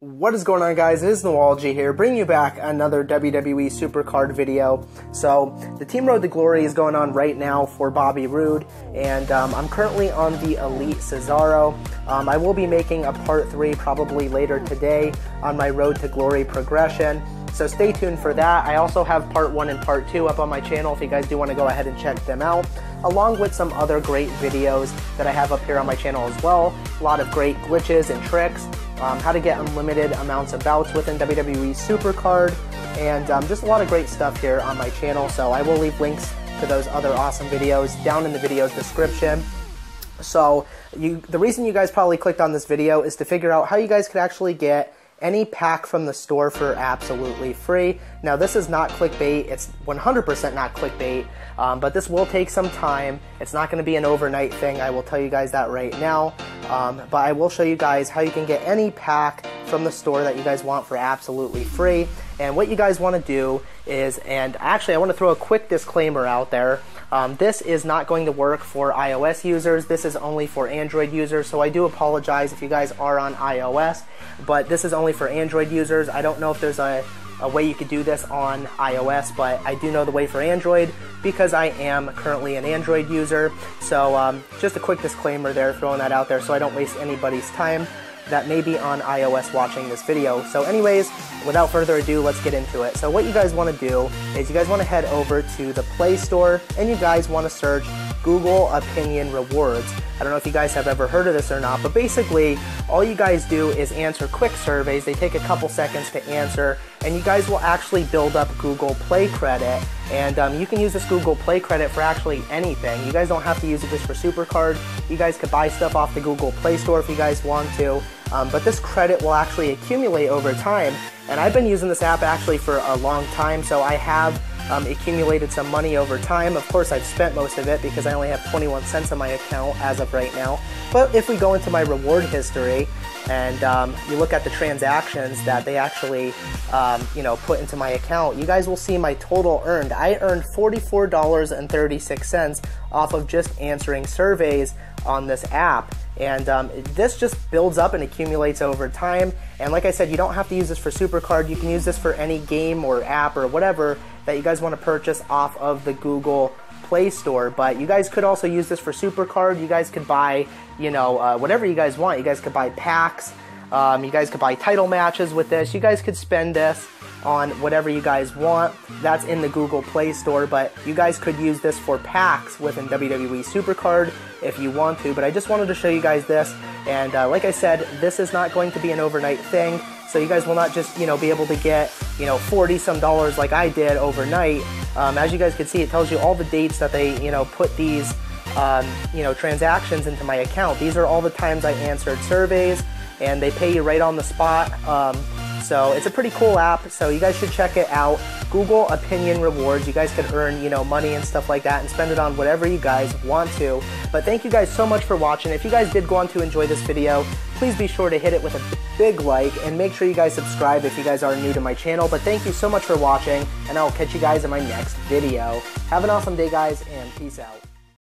What is going on, guys? It is Noology here, bringing you back another WWE Supercard video. So, the Team Road to Glory is going on right now for Bobby Roode, and I'm currently on the Elite Cesaro. I will be making a Part 3 probably later today on my Road to Glory progression, so stay tuned for that. I also have Part 1 and Part 2 up on my channel if you guys do want to go ahead and check them out, along with some other great videos that I have up here on my channel as well. A lot of great glitches and tricks. How to get unlimited amounts of bouts within WWE Supercard, and just a lot of great stuff here on my channel, so I will leave links to those other awesome videos down in the video description. So the reason you guys probably clicked on this video is to figure out how you guys could actually get any pack from the store for absolutely free. Now, this is not clickbait, it's 100% not clickbait, but this will take some time. It's not going to be an overnight thing, I will tell you guys that right now, but I will show you guys how you can get any pack from the store that you guys want for absolutely free. And what you guys want to do is, and actually I want to throw a quick disclaimer out there, this is not going to work for iOS users, this is only for Android users, so I do apologize if you guys are on iOS, but this is only for Android users. I don't know if there's a way you could do this on iOS, but I do know the way for Android because I am currently an Android user, so just a quick disclaimer there, throwing that out there so I don't waste anybody's time that may be on iOS watching this video. So anyways, without further ado, let's get into it. So what you guys want to do is you guys want to head over to the Play Store and you guys want to search Google Opinion Rewards. I don't know if you guys have ever heard of this or not, but basically all you guys do is answer quick surveys. They take a couple seconds to answer, and you guys will actually build up Google Play credit. And you can use this Google Play credit for actually anything. You guys don't have to use it just for Supercard. You guys could buy stuff off the Google Play Store if you guys want to. But this credit will actually accumulate over time. And I've been using this app actually for a long time, so I have accumulated some money over time. Of course, I've spent most of it because I only have 21 cents on my account as of right now. But if we go into my reward history and you look at the transactions that they actually put into my account, you guys will see my total earned. I earned $44.36 off of just answering surveys on this app. And this just builds up and accumulates over time. And like I said, you don't have to use this for Supercard. You can use this for any game or app or whatever that you guys want to purchase off of the Google Play Store. But you guys could also use this for Supercard. You guys could buy, whatever you guys want. You guys could buy packs. You guys could buy title matches with this. You guys could spend this on whatever you guys want. That's in the Google Play Store, but you guys could use this for packs within WWE Supercard if you want to. But I just wanted to show you guys this, and like I said, this is not going to be an overnight thing, so you guys will not just be able to get 40 some dollars like I did overnight. As you guys can see, it tells you all the dates that they put these transactions into my account. These are all the times I answered surveys, and they pay you right on the spot. So it's a pretty cool app, so you guys should check it out. Google Opinion Rewards. You guys could earn, money and stuff like that and spend it on whatever you guys want to. But thank you guys so much for watching. If you guys did go on to enjoy this video, please be sure to hit it with a big like, and make sure you guys subscribe if you guys are new to my channel. But thank you so much for watching, and I'll catch you guys in my next video. Have an awesome day, guys, and peace out.